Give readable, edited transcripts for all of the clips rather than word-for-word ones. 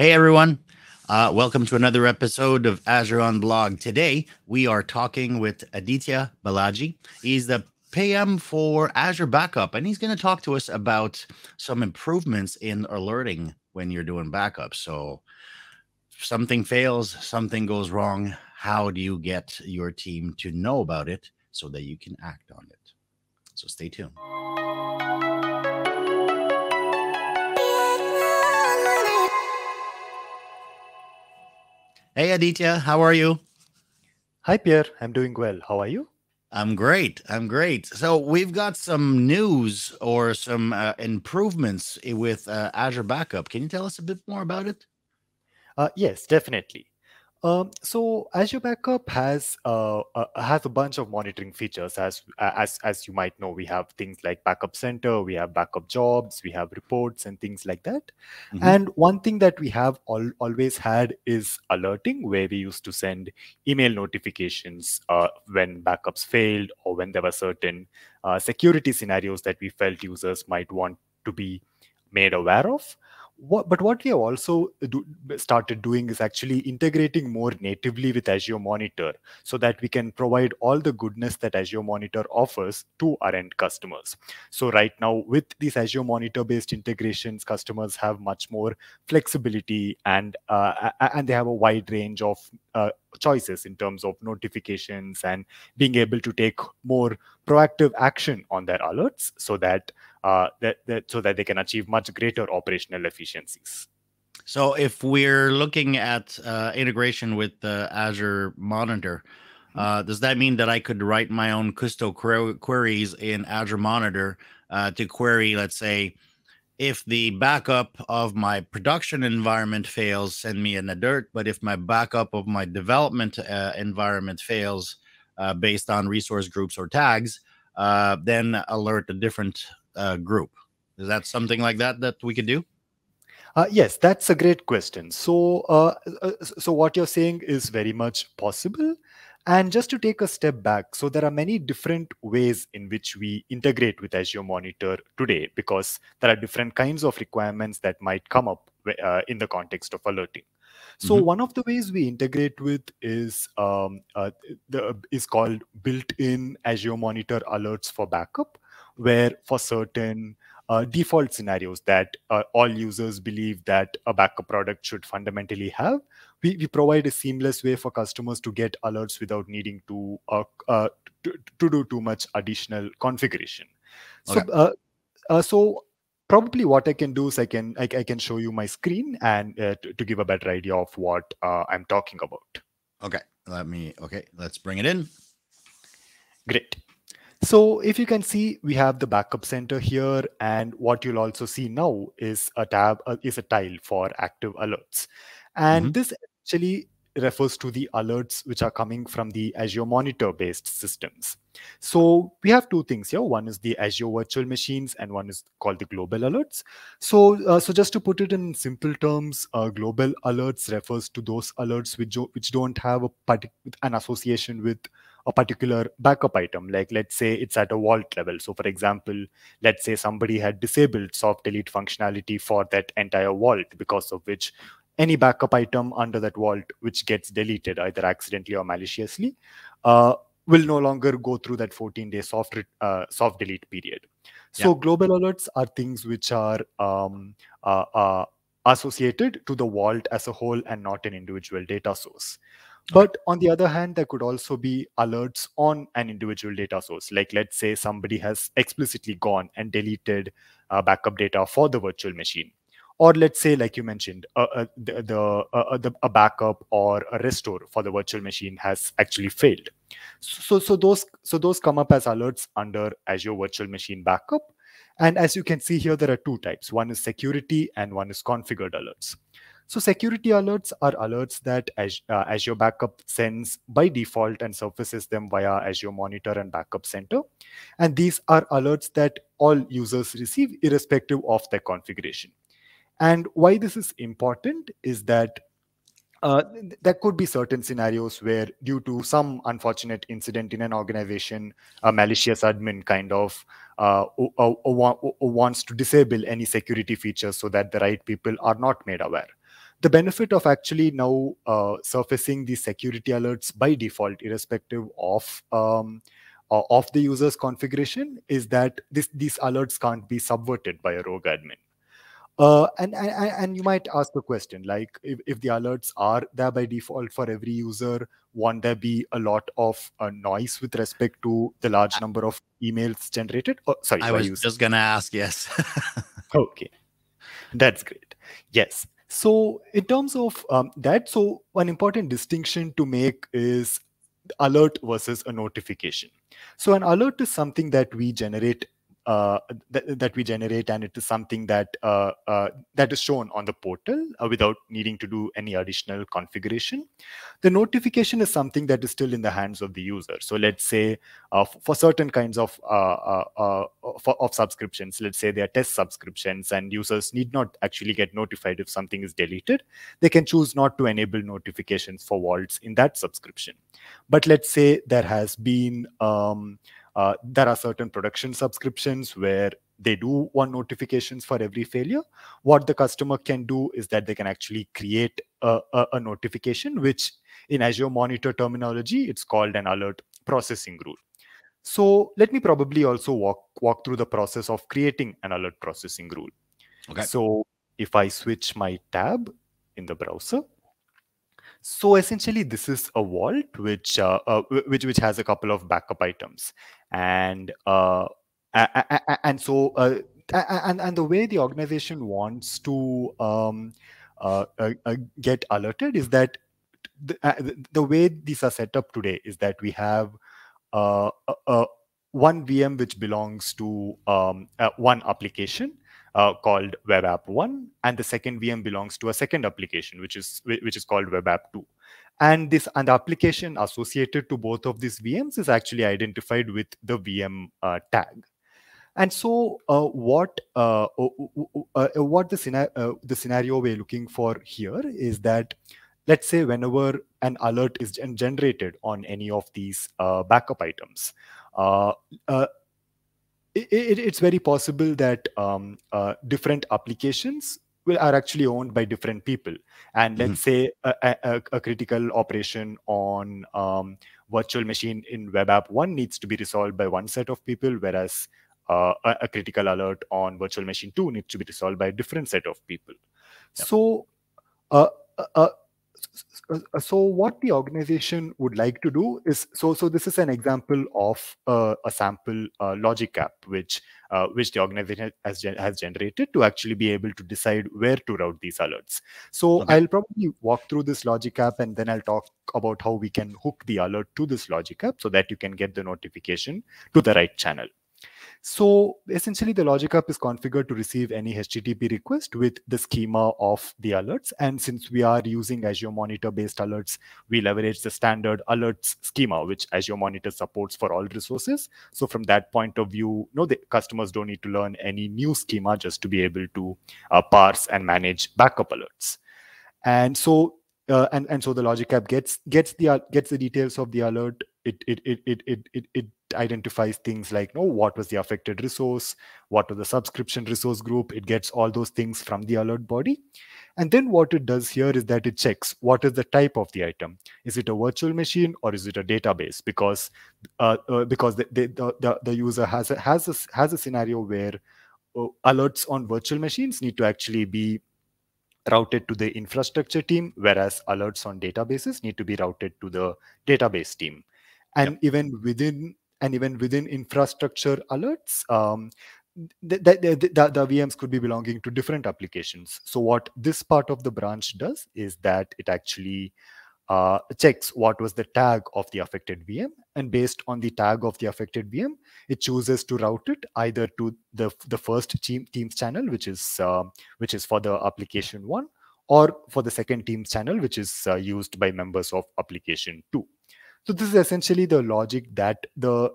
Hey everyone, welcome to another episode of Azure Unblogged. Today, we are talking with Aditya Balaji. He's the PM for Azure Backup, and he's going to talk to us about some improvements in alerting when you're doing backup. So if something fails, something goes wrong, how do you get your team to know about it so that you can act on it? So stay tuned. Hey, Aditya, how are you? Hi, Pierre. I'm doing well. How are you? I'm great. I'm great. So we've got some news or some improvements with Azure Backup. Can you tell us a bit more about it? Yes, definitely. So Azure Backup has a bunch of monitoring features. As you might know, we have things like Backup Center, we have backup jobs, we have reports and things like that. Mm-hmm. And one thing that we have always had is alerting, where we used to send email notifications when backups failed or when there were certain security scenarios that we felt users might want to be made aware of. But what we have also started doing is actually integrating more natively with Azure Monitor so that we can provide all the goodness that Azure Monitor offers to our end customers. So right now, with these Azure Monitor-based integrations, customers have much more flexibility and they have a wide range of choices in terms of notifications and being able to take more proactive action on their alerts so that so that they can achieve much greater operational efficiencies. So if we're looking at integration with the Azure Monitor, does that mean that I could write my own Kusto queries in Azure Monitor to query, let's say, if the backup of my production environment fails, send me an alert, but if my backup of my development environment fails based on resource groups or tags, then alert a different group. Is that something like that that we could do? Yes, that's a great question. So, so what you're saying is very much possible. And just to take a step back, so there are many different ways in which we integrate with Azure Monitor today, because there are different kinds of requirements that might come up in the context of alerting. So mm-hmm. one of the ways we integrate with is called built-in Azure Monitor alerts for backup, where for certain default scenarios that all users believe that a backup product should fundamentally have, we provide a seamless way for customers to get alerts without needing to do too much additional configuration. Okay. So, probably what I can do is I can show you my screen and to give a better idea of what I'm talking about. Okay, let's bring it in. Great. So if you can see, we have the Backup Center here, and what you'll also see now is a tile for active alerts. And mm-hmm. this actually refers to the alerts which are coming from the Azure Monitor-based systems. So we have two things here. One is the Azure Virtual Machines, and one is called the Global Alerts. So, so just to put it in simple terms, Global Alerts refers to those alerts which don't have an association with a particular backup item. Like, let's say it's at a vault level. So for example, let's say somebody had disabled soft delete functionality for that entire vault, because of which any backup item under that vault which gets deleted either accidentally or maliciously will no longer go through that 14-day soft delete period. So yeah. Global alerts are things which are associated to the vault as a whole and not an individual data source. But on the other hand, there could also be alerts on an individual data source. Like, let's say somebody has explicitly gone and deleted backup data for the virtual machine. Or let's say, like you mentioned, a backup or a restore for the virtual machine has actually failed. So those come up as alerts under Azure Virtual Machine Backup. And as you can see here, there are two types. One is security and one is configured alerts. So security alerts are alerts that Azure Backup sends by default and surfaces them via Azure Monitor and Backup Center. And these are alerts that all users receive irrespective of their configuration. And why this is important is that there could be certain scenarios where, due to some unfortunate incident in an organization, a malicious admin kind of wants to disable any security features so that the right people are not made aware. The benefit of actually now surfacing these security alerts by default, irrespective of the user's configuration, is that these alerts can't be subverted by a rogue admin. And you might ask the question, like, if the alerts are there by default for every user, won't there be a lot of noise with respect to the large number of emails generated? Oh, sorry, I was just going to ask, yes. Okay, that's great. Yes. So in terms of that, so one important distinction to make is alert versus a notification. So an alert is something that we generate and it is something that that is shown on the portal without needing to do any additional configuration. The notification is something that is still in the hands of the user. So let's say for certain kinds of subscriptions, let's say they are test subscriptions and users need not actually get notified if something is deleted. They can choose not to enable notifications for vaults in that subscription. But let's say there has been there are certain production subscriptions where they do want notifications for every failure. What the customer can do is that they can actually create a notification, which in Azure Monitor terminology, it's called an alert processing rule. So let me probably also walk through the process of creating an alert processing rule. Okay. So if I switch my tab in the browser, so essentially, this is a vault which has a couple of backup items, and the way the organization wants to get alerted is that the way these are set up today is that we have one VM which belongs to one application called WebApp1, and the second VM belongs to a second application which is called WebApp2, and the application associated to both of these VMs is actually identified with the VM tag. And so what the scenario we're looking for here is that, let's say whenever an alert is generated on any of these backup items, it's very possible that different applications are actually owned by different people. And let's say a critical operation on virtual machine in WebApp1 needs to be resolved by one set of people, whereas a critical alert on virtual machine 2 needs to be resolved by a different set of people. Yeah. So, so what the organization would like to do is, so this is an example of a sample logic app which the organization has generated to actually be able to decide where to route these alerts. So okay. I'll probably walk through this logic app and then I'll talk about how we can hook the alert to this logic app so that you can get the notification to the right channel. So essentially, the logic app is configured to receive any HTTP request with the schema of the alerts. And since we are using Azure Monitor-based alerts, we leverage the standard alerts schema, which Azure Monitor supports for all resources. So from that point of view, no, the customers don't need to learn any new schema just to be able to parse and manage backup alerts. And so so the logic app gets the details of the alert. It identifies things like, no, what was the affected resource, what was the subscription resource group. It gets all those things from the alert body. And then what it does here is that it checks what is the type of the item. Is it a virtual machine or is it a database? Because the user has a scenario where alerts on virtual machines need to actually be routed to the infrastructure team, whereas alerts on databases need to be routed to the database team. And yep. even within infrastructure alerts, the VMs could be belonging to different applications. So what this part of the branch does is that it actually checks what was the tag of the affected VM, and based on the tag of the affected VM, it chooses to route it either to the first team's channel, which is for the application 1, or for the second team's channel, which is used by members of application 2. So this is essentially the logic that the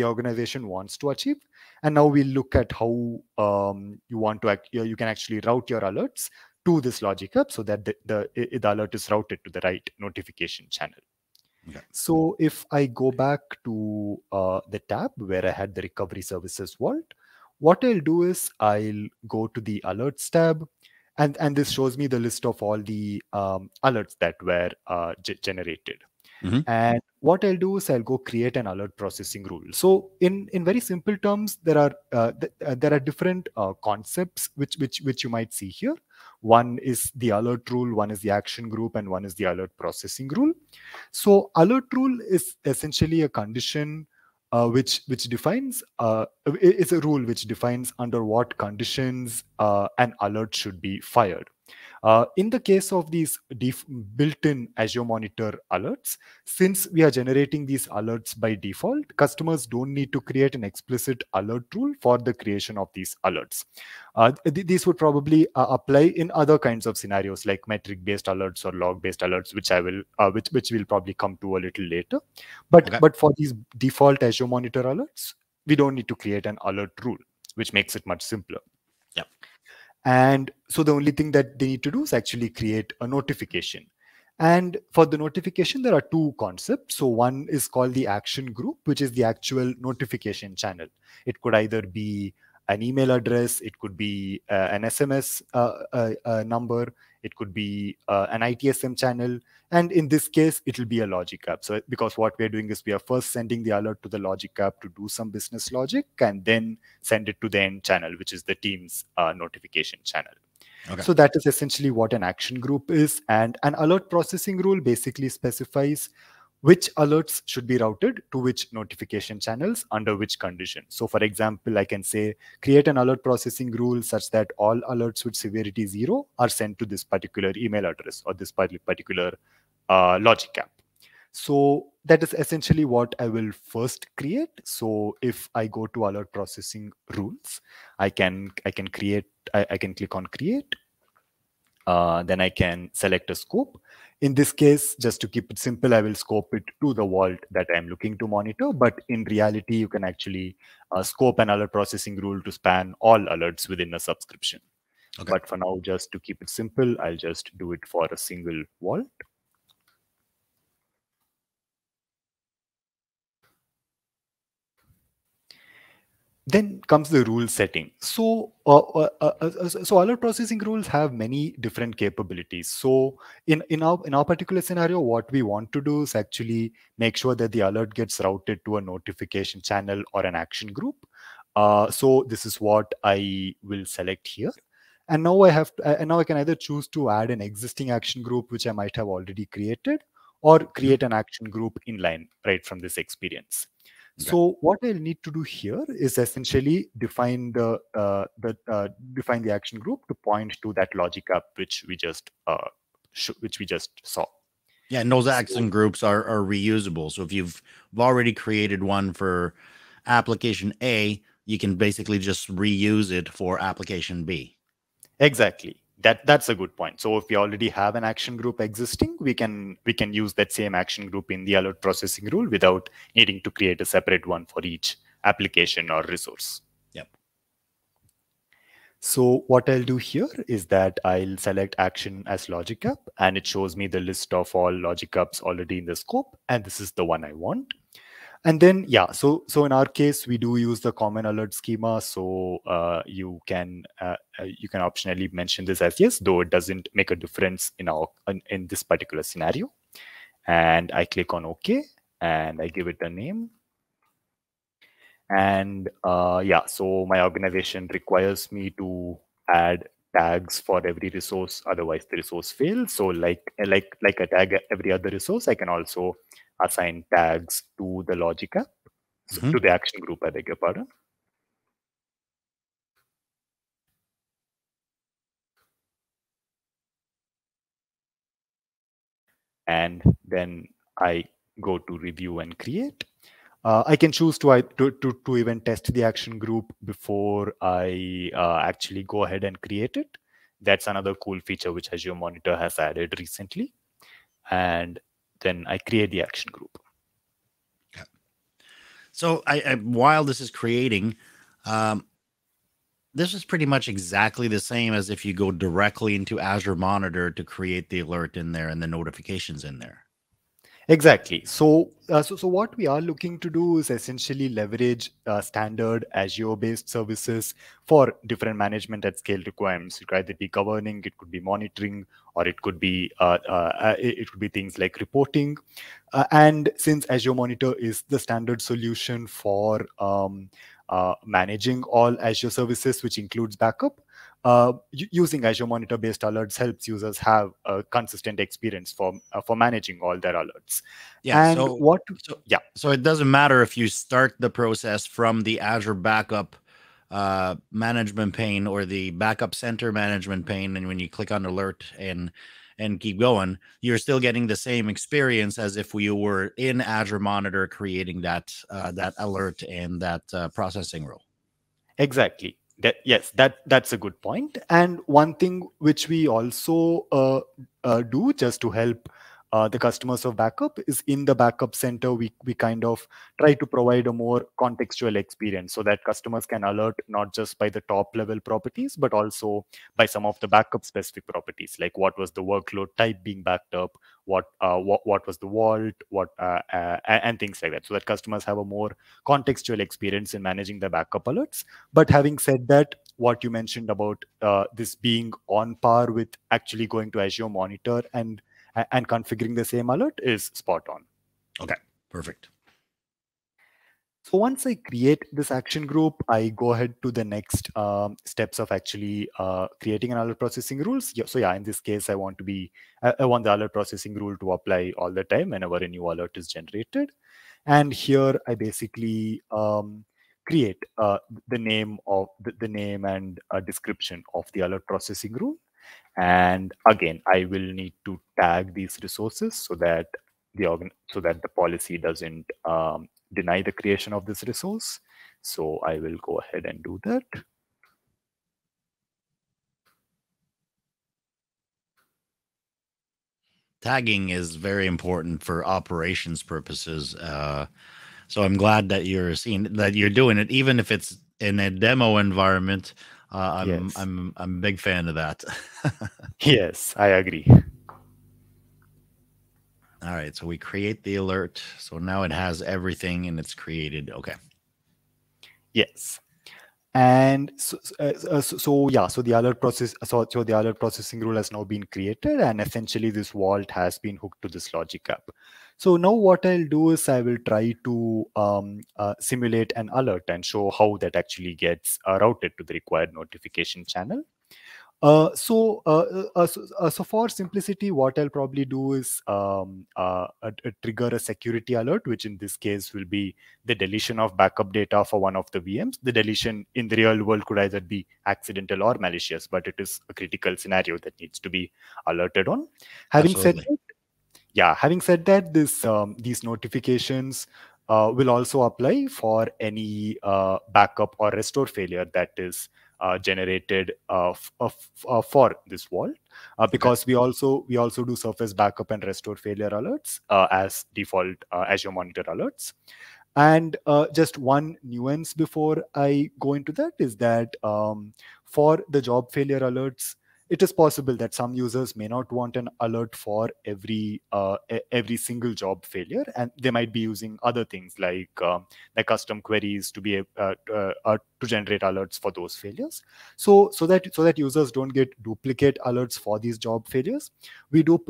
organization wants to achieve. And now we'll look at how you can actually route your alerts to this logic app so that the alert is routed to the right notification channel. Okay. So if I go back to the tab where I had the recovery services vault, what I'll do is I'll go to the alerts tab And this shows me the list of all the alerts that were generated. Mm-hmm. And what I'll do is I'll go create an alert processing rule. So in very simple terms, there are different concepts which you might see here. One is the alert rule, one is the action group, and one is the alert processing rule. So alert rule is essentially a condition which defines, it's a rule which defines under what conditions an alert should be fired. In the case of these built-in Azure Monitor alerts, since we are generating these alerts by default, customers don't need to create an explicit alert rule for the creation of these alerts. These would probably apply in other kinds of scenarios like metric-based alerts or log-based alerts, which we'll probably come to a little later. But okay. But for these default Azure Monitor alerts, we don't need to create an alert rule, which makes it much simpler. Yeah. And so the only thing that they need to do is actually create a notification. And for the notification, there are two concepts. So one is called the action group, which is the actual notification channel. It could either be an email address, it could be an SMS number, it could be an ITSM channel. And in this case, it will be a Logic App. So because what we're doing is we are first sending the alert to the Logic App to do some business logic and then send it to the end channel, which is the team's notification channel. Okay. So that is essentially what an action group is. And an alert processing rule basically specifies which alerts should be routed to which notification channels under which condition. So for example, I can say, create an alert processing rule such that all alerts with severity 0 are sent to this particular email address or this particular Logic App. So that is essentially what I will first create. So if I go to alert processing rules, I can click on create. Then I can select a scope. In this case, just to keep it simple, I will scope it to the vault that I'm looking to monitor. But in reality, you can actually scope an alert processing rule to span all alerts within a subscription. Okay. But for now, just to keep it simple, I'll just do it for a single vault. Then comes the rule setting. So, so alert processing rules have many different capabilities. So in our particular scenario, what we want to do is actually make sure that the alert gets routed to a notification channel or an action group. So this is what I will select here. And now I have to, and now I can either choose to add an existing action group, which I might have already created, or create an action group inline right from this experience. So what I'll need to do here is essentially define the action group to point to that Logic App which we just saw. Yeah, and those action groups are reusable. So if you've already created one for application A, you can basically just reuse it for application B. Exactly. That's a good point. So if we already have an action group existing, we can use that same action group in the alert processing rule without needing to create a separate one for each application or resource. Yep. So what I'll do here is that I'll select action as Logic App, and it shows me the list of all Logic Apps already in the scope, and this is the one I want. And then, yeah, so in our case, we do use the common alert schema. So you can optionally mention this as yes, though it doesn't make a difference in this particular scenario. And I click on OK, and I give it a name. And yeah, so my organization requires me to add tags for every resource, otherwise the resource fails. So like I tag every other resource, I can also assign tags to the Logic App, mm-hmm. to the action group, I beg your pardon. And then I go to review and create. I can choose to even test the action group before I actually go ahead and create it. That's another cool feature which Azure Monitor has added recently. And then I create the action group. Yeah. So while this is creating, this is pretty much exactly the same as if you go directly into Azure Monitor to create the alert in there and the notifications in there. Exactly. So what we are looking to do is essentially leverage standard Azure-based services for different management at scale requirements. It could either be governing, it could be monitoring, or it could be things like reporting. And since Azure Monitor is the standard solution for managing all Azure services, which includes backup, using Azure Monitor-based alerts helps users have a consistent experience for managing all their alerts. Yeah. And so it doesn't matter if you start the process from the Azure Backup management pane or the Backup Center management pane, and when you click on alert and keep going, you're still getting the same experience as if you were in Azure Monitor creating that that alert and that processing rule. Exactly. Yes, that's a good point. And one thing which we also do just to help the customers of backup is in the Backup Center, we kind of try to provide a more contextual experience so that customers can alert not just by the top level properties, but also by some of the backup specific properties, like what was the workload type being backed up, what was the vault, and things like that, so that customers have a more contextual experience in managing their backup alerts. But having said that, what you mentioned about this being on par with actually going to Azure Monitor and configuring the same alert is spot on. Okay, perfect. So once I create this action group, I go ahead to the next steps of actually creating an alert processing rules. So yeah, in this case, I want the alert processing rule to apply all the time whenever a new alert is generated. And here I basically create the name and a description of the alert processing rule. And again, I will need to tag these resources so that the policy doesn't deny the creation of this resource. So I will go ahead and do that. Tagging is very important for operations purposes. So I'm glad that you're doing it, even if it's in a demo environment. I'm a big fan of that. Yes, I agree. All right, so we create the alert. So now it has everything and it's created. Okay. Yes. And so the alert process. So the alert processing rule has now been created, and essentially this vault has been hooked to this Logic App. So now what I'll do is I will try to simulate an alert and show how that actually gets routed to the required notification channel. So for simplicity, what I'll probably do is trigger a security alert, which in this case will be the deletion of backup data for one of the VMs. The deletion in the real world could either be accidental or malicious, but it is a critical scenario that needs to be alerted on. Having said that, these notifications will also apply for any backup or restore failure that is generated for this vault, because we also do surface backup and restore failure alerts as default Azure Monitor alerts. And just one nuance before I go into that is that for the job failure alerts, it is possible that some users may not want an alert for every single job failure, and they might be using other things like the custom queries to be to generate alerts for those failures. So that users don't get duplicate alerts for these job failures, we do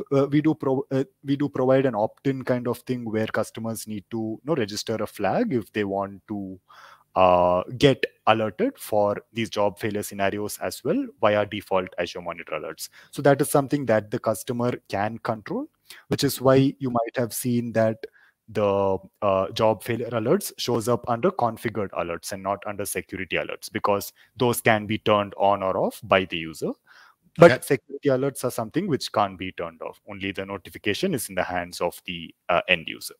provide an opt-in kind of thing where customers need to register a flag if they want to get alerted for these job failure scenarios as well via default Azure Monitor alerts. So that is something that the customer can control, which is why you might have seen that the job failure alerts shows up under configured alerts and not under security alerts, because those can be turned on or off by the user. But okay, security alerts are something which can't be turned off. Only the notification is in the hands of the end user.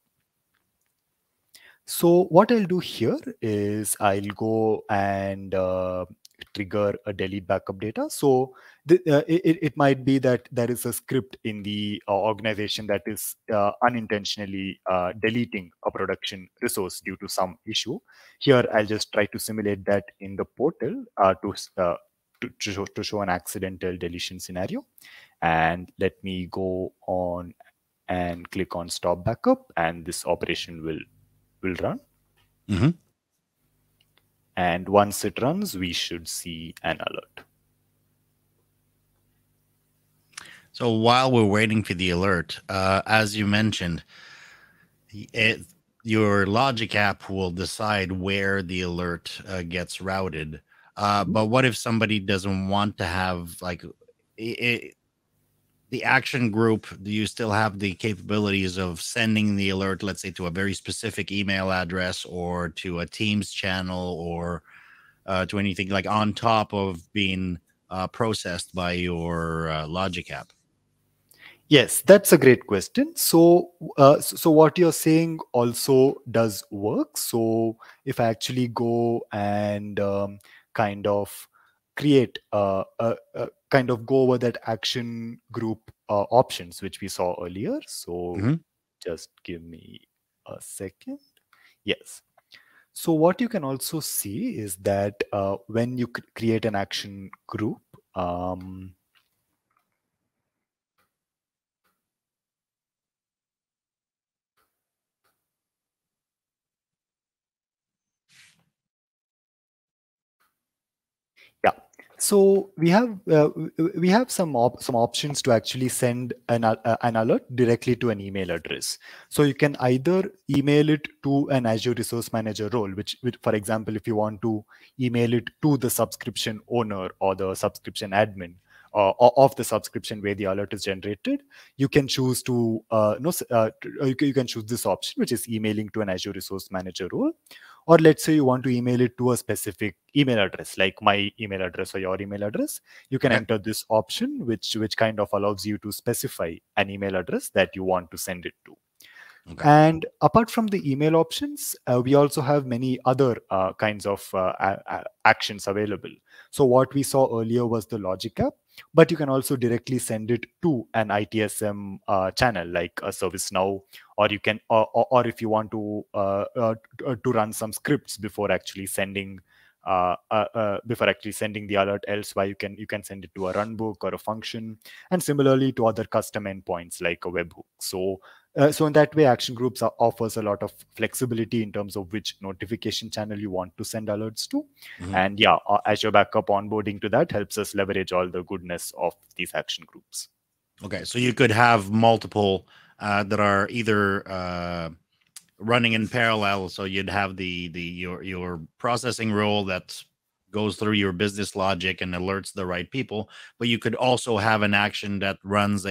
So what I'll do here is I'll go and trigger a delete backup data. So it might be that there is a script in the organization that is unintentionally deleting a production resource due to some issue. Here, I'll just try to simulate that in the portal to show an accidental deletion scenario. And let me go on and click on Stop Backup, and this operation will run. Mm-hmm. And once it runs, we should see an alert. So while we're waiting for the alert, as you mentioned, your Logic app will decide where the alert gets routed. But what if somebody doesn't want to have, like, the action group? Do you still have the capabilities of sending the alert, let's say, to a very specific email address or to a Teams channel or to anything, like, on top of being processed by your Logic app? Yes, that's a great question. So, so what you're saying also does work. So if I actually go and kind of create go over that action group options, which we saw earlier. So just give me a second. Yes. So what you can also see is that when you create an action group, so we have some options to actually send an alert directly to an email address. So you can either email it to an Azure Resource Manager role, which, for example, if you want to email it to the subscription owner or the subscription admin of the subscription where the alert is generated, you can choose to you can choose this option, which is emailing to an Azure Resource Manager role. Or let's say you want to email it to a specific email address, like my email address or your email address. You can enter this option, which kind of allows you to specify an email address that you want to send it to. Okay. And apart from the email options, we also have many other kinds of actions available. So what we saw earlier was the Logic app, but you can also directly send it to an ITSM channel like a ServiceNow, or you can, or if you want to run some scripts before actually sending the alert elsewhere, you can send it to a runbook or a function, and similarly to other custom endpoints like a webhook. So. So in that way, Action Groups offers a lot of flexibility in terms of which notification channel you want to send alerts to. And yeah, Azure Backup onboarding to that helps us leverage all the goodness of these Action Groups. Okay, so you could have multiple that are either running in parallel. So you'd have your processing role that goes through your business logic and alerts the right people, but you could also have an action that runs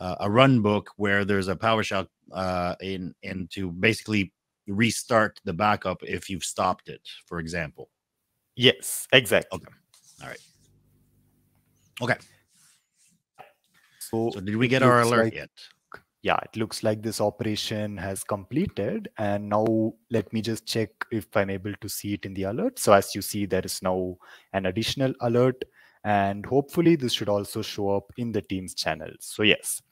a runbook where there's a PowerShell in to basically restart the backup if you've stopped it, for example. Yes, exactly. Okay. All right. Okay. So did we get our alert yet? Yeah, it looks like this operation has completed. And now let me just check if I'm able to see it in the alert. So as you see, there is now an additional alert. And hopefully this should also show up in the Teams channel. So yes,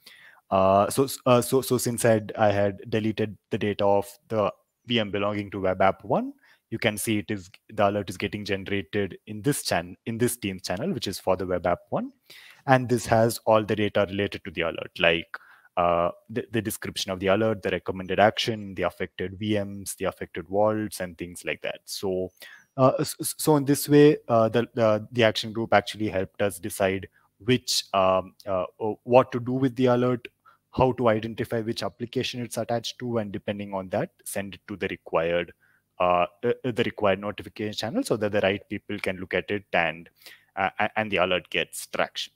so since I had deleted the data of the VM belonging to WebApp1, you can see the alert is getting generated in this Teams channel, which is for the WebApp1, and this has all the data related to the alert, like the description of the alert, the recommended action, the affected VMs, the affected vaults, and things like that. So. So in this way, the action group actually helped us decide what to do with the alert, how to identify which application it's attached to, and depending on that, send it to the required notification channel so that the right people can look at it and the alert gets traction.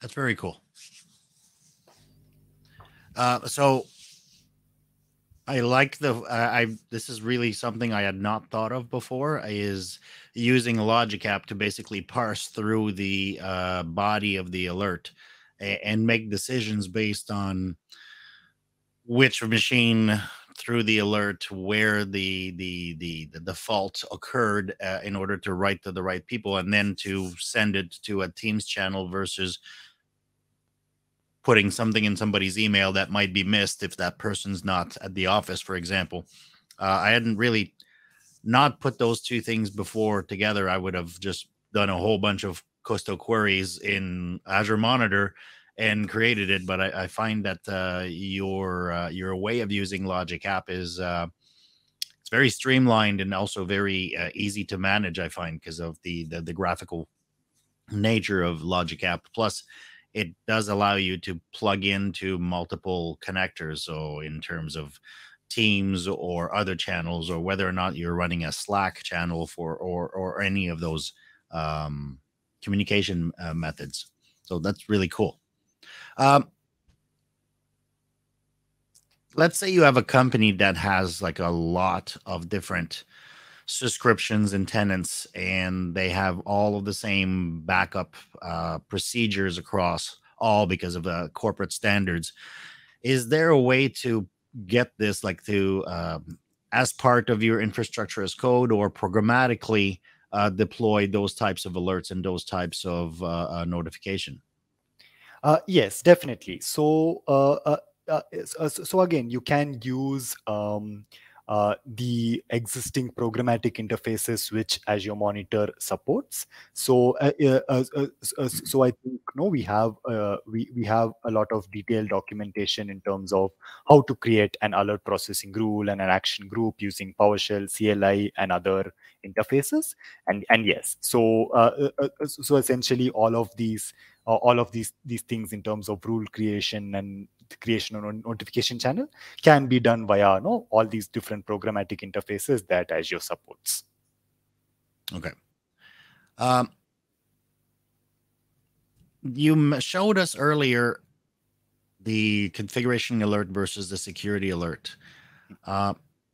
That's very cool. So. I like this is really something I had not thought of before, is using Logic app to basically parse through the body of the alert and make decisions based on which machine through the alert, where the fault occurred in order to write to the right people, and then to send it to a Teams channel versus putting something in somebody's email that might be missed if that person's not at the office, for example. I hadn't really not put those two things before together. I would have just done a whole bunch of Kusto queries in Azure Monitor and created it. But I find that your way of using Logic App is it's very streamlined and also very easy to manage, I find, because of the graphical nature of Logic App. Plus, it does allow you to plug into multiple connectors. So in terms of Teams or other channels, or whether or not you're running a Slack channel for or any of those communication methods. So that's really cool. Let's say you have a company that has like a lot of different subscriptions and tenants, and they have all of the same backup procedures across all because of the corporate standards. Is there a way to get this like to as part of your infrastructure as code, or programmatically deploy those types of alerts and those types of notification? Yes, definitely. So so again, you can use the existing programmatic interfaces which Azure Monitor supports. So, so I think we have we have a lot of detailed documentation in terms of how to create an alert processing rule and an action group using PowerShell, CLI, and other interfaces. And yes, so so essentially all of these things in terms of rule creation and creation of notification channel can be done via all these different programmatic interfaces that Azure supports. Okay. You showed us earlier the configuration alert versus the security alert.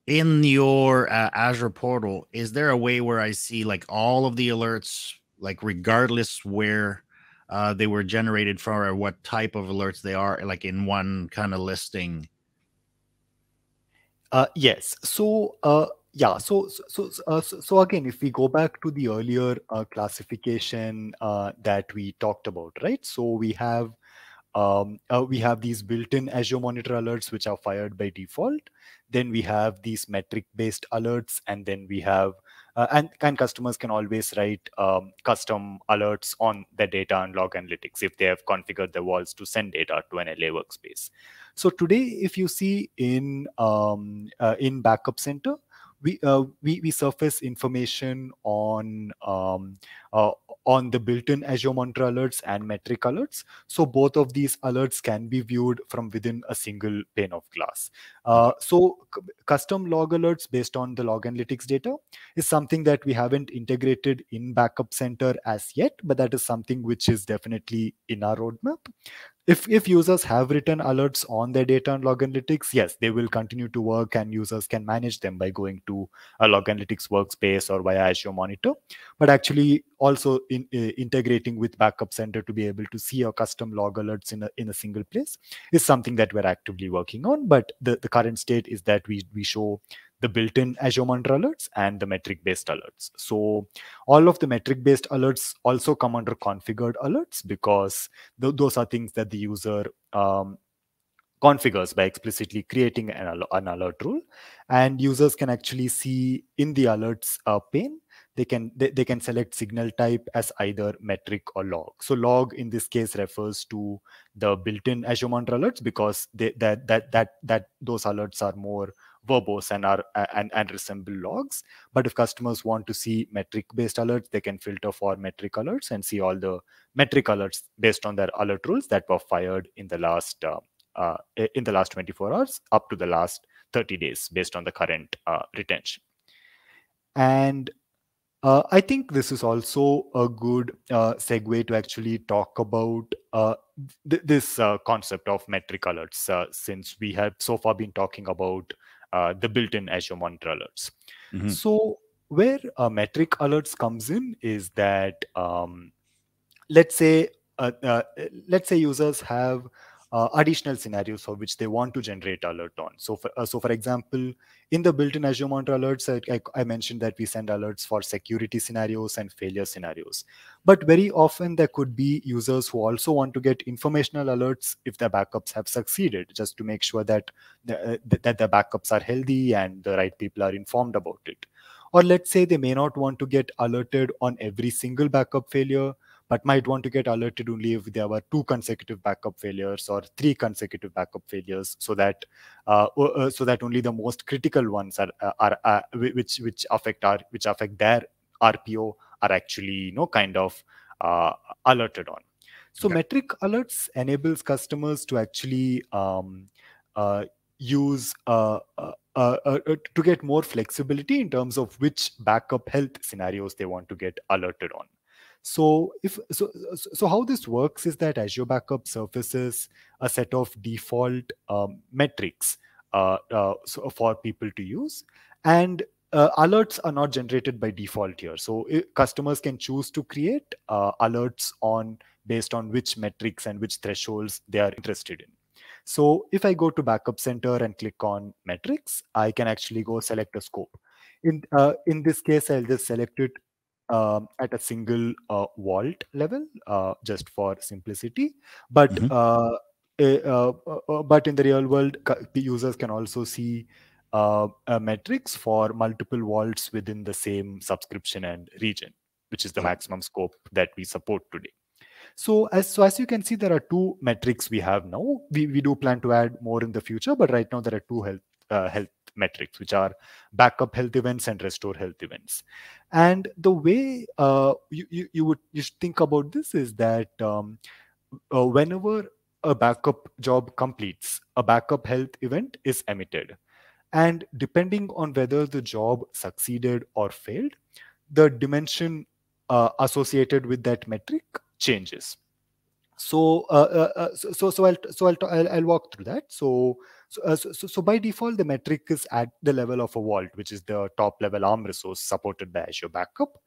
In your Azure portal, is there a way where I see like all of the alerts, like regardless where they were generated from or what type of alerts they are, like in one kind of listing? Yes. So yeah. So again, if we go back to the earlier classification that we talked about, right? So we have these built-in Azure Monitor alerts which are fired by default. Then we have these metric-based alerts, and then we have and customers can always write custom alerts on the data and Log Analytics if they have configured the walls to send data to an LA workspace. So today, if you see in Backup Center, we surface information on the built-in Azure Monitor alerts and metric alerts. So both of these alerts can be viewed from within a single pane of glass. So custom log alerts based on the Log Analytics data is something that we haven't integrated in Backup Center as yet, but that is something which is definitely in our roadmap. If users have written alerts on their data and Log Analytics, yes, they will continue to work and users can manage them by going to a Log Analytics workspace or via Azure Monitor. But actually also integrating with Backup Center to be able to see your custom log alerts in a single place is something that we're actively working on. But the current state is that we show the built-in Azure Monitor alerts and the metric-based alerts. So all of the metric-based alerts also come under configured alerts because those are things that the user configures by explicitly creating an alert rule. And users can actually see in the alerts pane, they can select signal type as either metric or log. So log in this case refers to the built-in Azure Monitor alerts because those alerts are more verbose and are and resemble logs. But if customers want to see metric-based alerts, they can filter for metric alerts and see all the metric alerts based on their alert rules that were fired in the last 24 hours up to the last 30 days based on the current retention. And I think this is also a good segue to actually talk about this concept of metric alerts, since we have so far been talking about the built-in Azure Monitor alerts. Mm-hmm. So where metric alerts comes in is that let's say users have additional scenarios for which they want to generate alert on. So for example, in the built-in Azure Monitor alerts, I mentioned that we send alerts for security scenarios and failure scenarios. But very often there could be users who also want to get informational alerts if their backups have succeeded, just to make sure that the backups are healthy and the right people are informed about it. Or let's say they may not want to get alerted on every single backup failure, but might want to get alerted only if there were 2 consecutive backup failures or 3 consecutive backup failures, so that only the most critical ones which affect their RPO are actually alerted on. So okay. Metric alerts enables customers to actually to get more flexibility in terms of which backup health scenarios they want to get alerted on. So how this works is that Azure Backup surfaces a set of default metrics for people to use, and alerts are not generated by default here. So customers can choose to create alerts based on which metrics and which thresholds they are interested in. So if I go to Backup Center and click on metrics, I can actually go select a scope. In this case, I'll just select it at a single vault level, just for simplicity. But mm-hmm. But in the real world, the users can also see metrics for multiple vaults within the same subscription and region, which is the maximum scope that we support today. So as you can see, there are 2 metrics we have now. We do plan to add more in the future, but right now there are 2 health metrics, which are backup health events and restore health events. And the way you should think about this is that whenever a backup job completes, a backup health event is emitted. And depending on whether the job succeeded or failed, the dimension associated with that metric changes. So I'll walk through that. So by default, the metric is at the level of a vault, which is the top level ARM resource supported by Azure Backup.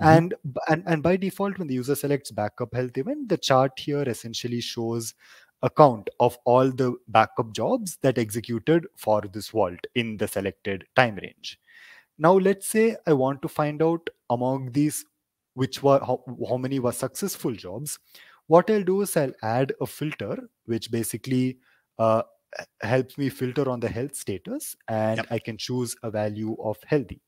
Mm-hmm. And by default, when the user selects backup health event, the chart here essentially shows a count of all the backup jobs that executed for this vault in the selected time range. Now, let's say I want to find out among these how many were successful jobs. What I'll do is I'll add a filter, which basically helps me filter on the health status, and yep. I can choose a value of healthy.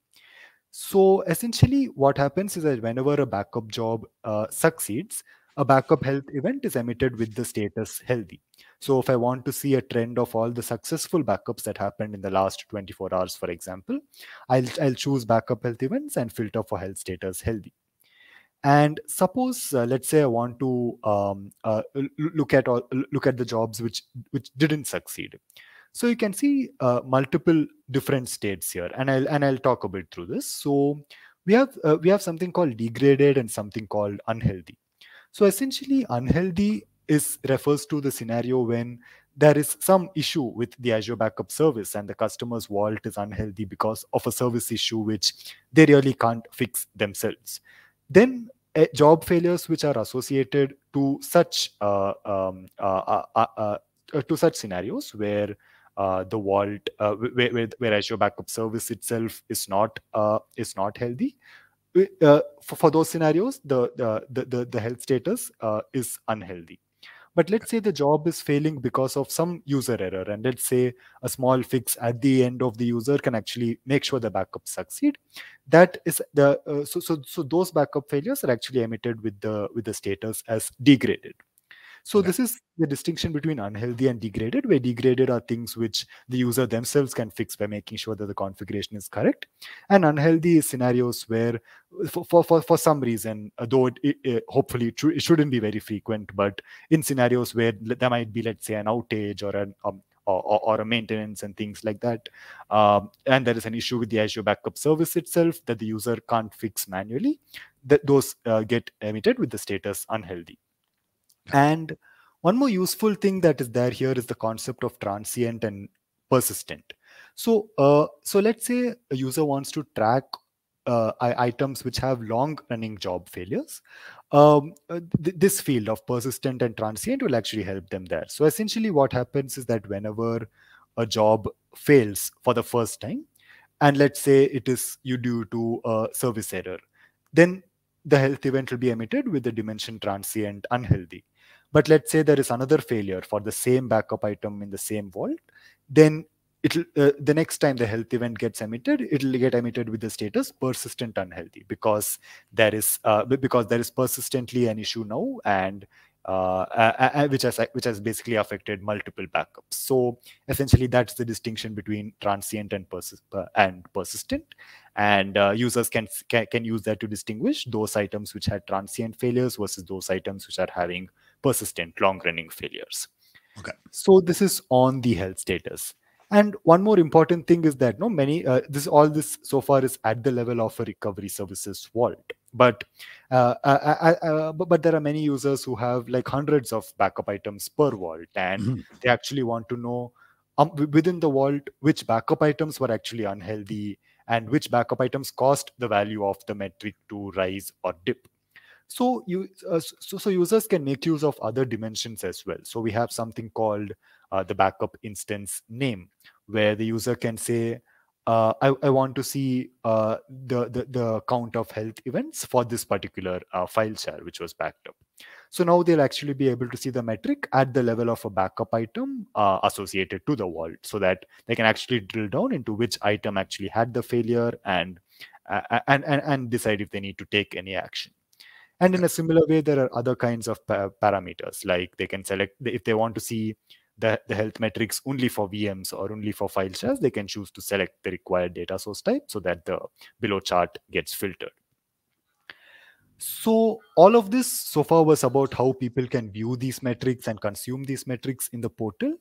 So essentially what happens is that whenever a backup job succeeds, a backup health event is emitted with the status healthy. So if I want to see a trend of all the successful backups that happened in the last 24 hours, for example, I'll choose backup health events and filter for health status healthy. And suppose, let's say I want to look at the jobs which didn't succeed. So you can see multiple different states here, and I'll talk a bit through this. So we have something called degraded and something called unhealthy. So essentially, unhealthy refers to the scenario when there is some issue with the Azure Backup service and the customer's vault is unhealthy because of a service issue which they really can't fix themselves. Then job failures which are associated to such scenarios where the vault where Azure Backup service itself is not healthy. For those scenarios, the health status is unhealthy. But let's say the job is failing because of some user error, and let's say a small fix at the end of the user can actually make sure the backup succeed. That is the so those backup failures are actually emitted with the status as degraded. So this is the distinction between unhealthy and degraded, where degraded are things which the user themselves can fix by making sure that the configuration is correct, and unhealthy is scenarios where for some reason, though hopefully it shouldn't be very frequent, but in scenarios where there might be, let's say, an outage or a maintenance and things like that, and there is an issue with the Azure Backup service itself that the user can't fix manually, that those get emitted with the status unhealthy. And one more useful thing that is there here is the concept of transient and persistent. So let's say a user wants to track items which have long-running job failures. This field of persistent and transient will actually help them there. So essentially what happens is that whenever a job fails for the first time, and let's say it is due to a service error, then the health event will be emitted with the dimension transient unhealthy. But let's say there is another failure for the same backup item in the same vault, then it'll the next time the health event gets emitted, it'll get emitted with the status persistent unhealthy, because there is persistently an issue now, and which has basically affected multiple backups. So essentially, that's the distinction between transient and persistent. And users can use that to distinguish those items which had transient failures versus those items which are having persistent, long-running failures. Okay. So this is on the health status. And one more important thing is that all this so far is at the level of a recovery services vault. But there are many users who have like hundreds of backup items per vault, and they actually want to know within the vault which backup items were actually unhealthy and which backup items caused the value of the metric to rise or dip. So users can make use of other dimensions as well. So we have something called the backup instance name, where the user can say, I want to see the count of health events for this particular file share which was backed up. So now they'll actually be able to see the metric at the level of a backup item associated to the vault, so that they can actually drill down into which item actually had the failure and decide if they need to take any action. And in a similar way, there are other kinds of parameters, like they can select if they want to see the health metrics only for VMs or only for file shares, they can choose to select the required data source type so that the below chart gets filtered. So all of this so far was about how people can view these metrics and consume these metrics in the portal.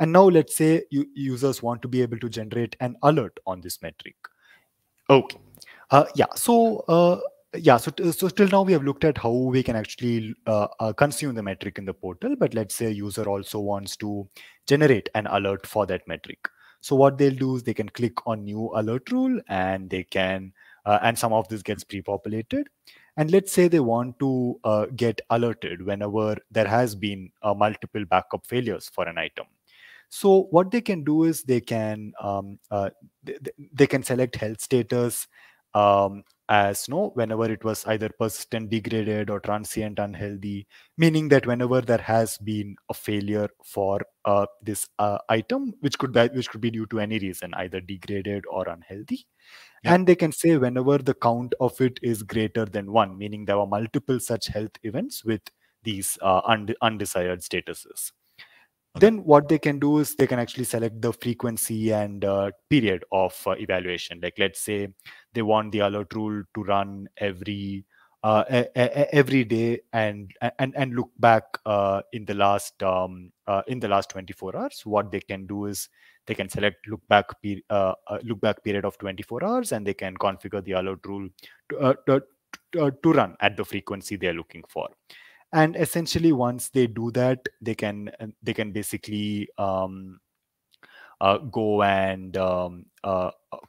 And now let's say users want to be able to generate an alert on this metric. Okay. So till now we have looked at how we can actually consume the metric in the portal, but let's say a user also wants to generate an alert for that metric. So what they'll do is they can click on new alert rule, and they can, and some of this gets pre-populated. And let's say they want to get alerted whenever there has been multiple backup failures for an item. So what they can do is they can select health status as whenever it was either persistent degraded or transient unhealthy, meaning that whenever there has been a failure for this item, which could be due to any reason, either degraded or unhealthy. Yeah. And they can say whenever the count of it is greater than 1, meaning there were multiple such health events with these undesired statuses. Okay. Then what they can do is they can actually select the frequency and period of evaluation. Like let's say they want the alert rule to run every day and look back in the last 24 hours. What they can do is they can select look back period of 24 hours, and they can configure the alert rule to run at the frequency they are looking for. And essentially, once they do that, they can basically go and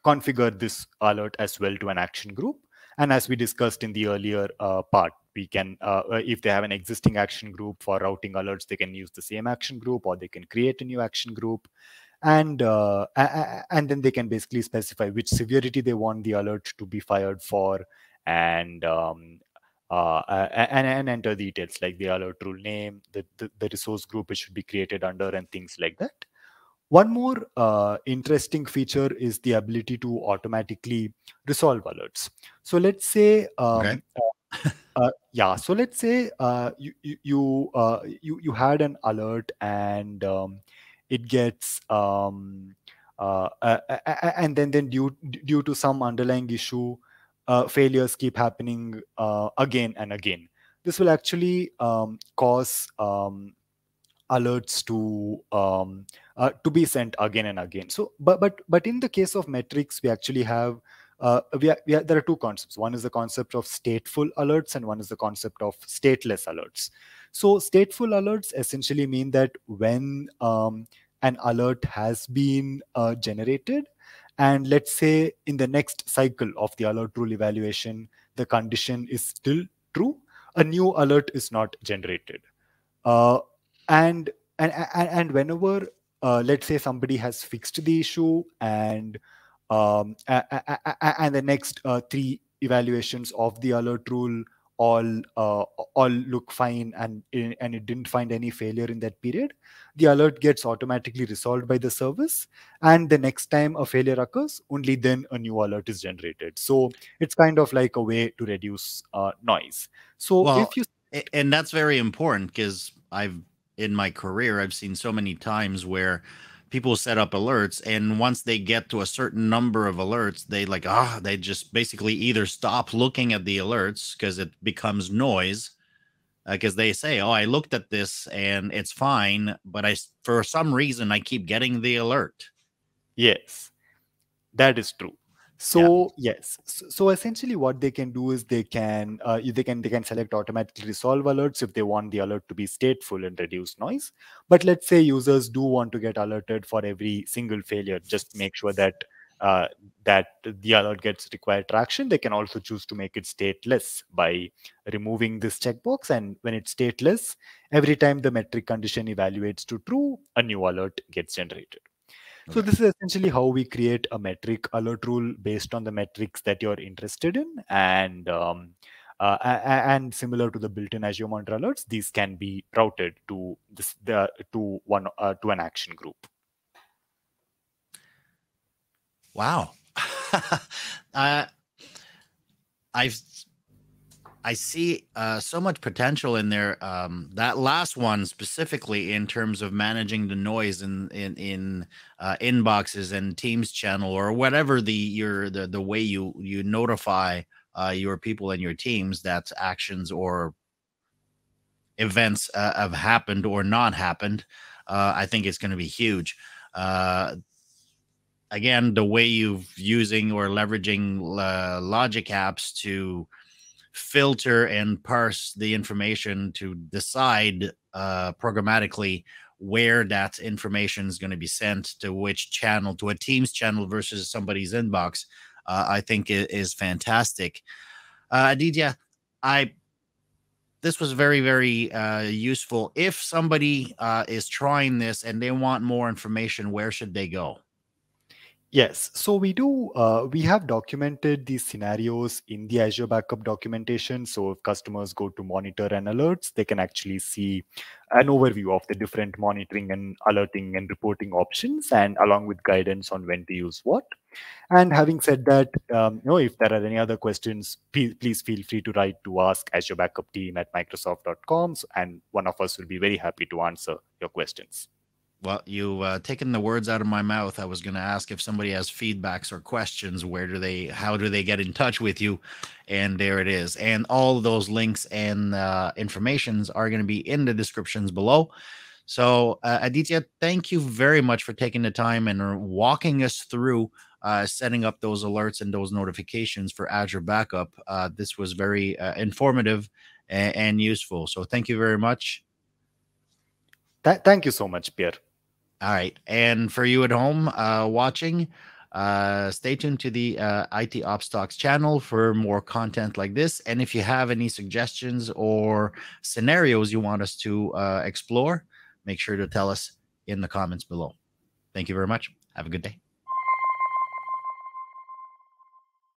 configure this alert as well to an action group. And as we discussed in the earlier part, we can if they have an existing action group for routing alerts, they can use the same action group, or they can create a new action group. And then they can basically specify which severity they want the alert to be fired for, and enter details like the alert rule name, the resource group it should be created under, and things like that. One more interesting feature is the ability to automatically resolve alerts. So let's say, you had an alert, and it gets. And then due to some underlying issue, failures keep happening again and again. This will actually cause alerts to be sent again and again. So, but in the case of metrics, we actually have there are two concepts. One is the concept of stateful alerts, and one is the concept of stateless alerts. So, stateful alerts essentially mean that when an alert has been generated, and let's say in the next cycle of the alert rule evaluation, the condition is still true, a new alert is not generated. And whenever, let's say somebody has fixed the issue, and the next 3 evaluations of the alert rule all look fine and it didn't find any failure in that period, the alert gets automatically resolved by the service. And the next time a failure occurs, only then a new alert is generated. So it's kind of like a way to reduce noise. So and that's very important, because in my career, I've seen so many times where people set up alerts, and once they get to a certain number of alerts, they they just basically either stop looking at the alerts because it becomes noise, because they say, oh, I looked at this and it's fine, but for some reason I keep getting the alert. Yes, that is true. So yeah. Yes, so essentially what they can do is they can select automatically resolve alerts if they want the alert to be stateful and reduce noise. But let's say users do want to get alerted for every single failure, just make sure that the alert gets required traction. They can also choose to make it stateless by removing this checkbox, and when it's stateless, every time the metric condition evaluates to true, a new alert gets generated. So this is essentially how we create a metric alert rule based on the metrics that you're interested in. And similar to the built-in Azure Monitor alerts, these can be routed to an action group. Wow. I see so much potential in there. That last one specifically, in terms of managing the noise in inboxes and Teams channel or whatever the way you notify your people and your teams that actions or events have happened or not happened. I think it's going to be huge. Again, the way you've using or leveraging Logic apps to filter and parse the information to decide programmatically where that information is going to be sent to which channel, to a Teams channel versus somebody's inbox, I think is fantastic. Aditya, this was very, very useful. If somebody is trying this and they want more information, where should they go? Yes, so we have documented these scenarios in the Azure Backup documentation. So if customers go to Monitor and Alerts, they can actually see an overview of the different monitoring and alerting and reporting options, and along with guidance on when to use what. And having said that, if there are any other questions, please feel free to write to ask Azure Backup team at Microsoft.com, and one of us will be very happy to answer your questions. Well, you've taken the words out of my mouth. I was going to ask if somebody has feedbacks or questions, how do they get in touch with you? And there it is. And all of those links and informations are going to be in the descriptions below. So Aditya, thank you very much for taking the time and walking us through setting up those alerts and those notifications for Azure Backup. This was very informative and useful. So thank you very much. Thank you so much, Pierre. All right. And for you at home watching, stay tuned to the ITOpsTalk channel for more content like this. And if you have any suggestions or scenarios you want us to explore, make sure to tell us in the comments below. Thank you very much. Have a good day.